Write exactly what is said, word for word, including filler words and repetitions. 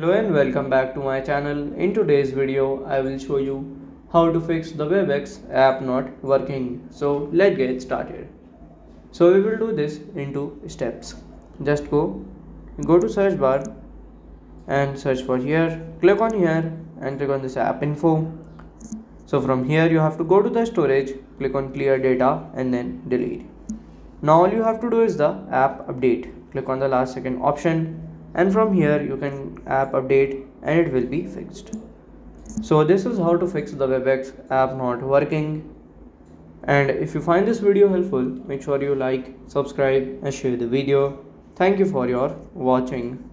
Hello and welcome back to my channel. In today's video, I will show you how to fix the Webex app not working. So let's get started. So we will do this in two steps. Just go, go to search bar and search for here. Click on here and click on this app info. So from here you have to go to the storage, click on clear data and then delete. Now all you have to do is the app update. Click on the last second option. And from here you can app update and it will be fixed. So this is how to fix the Webex app not working. And if you find this video helpful, make sure you like, subscribe and share the video. Thank you for your watching.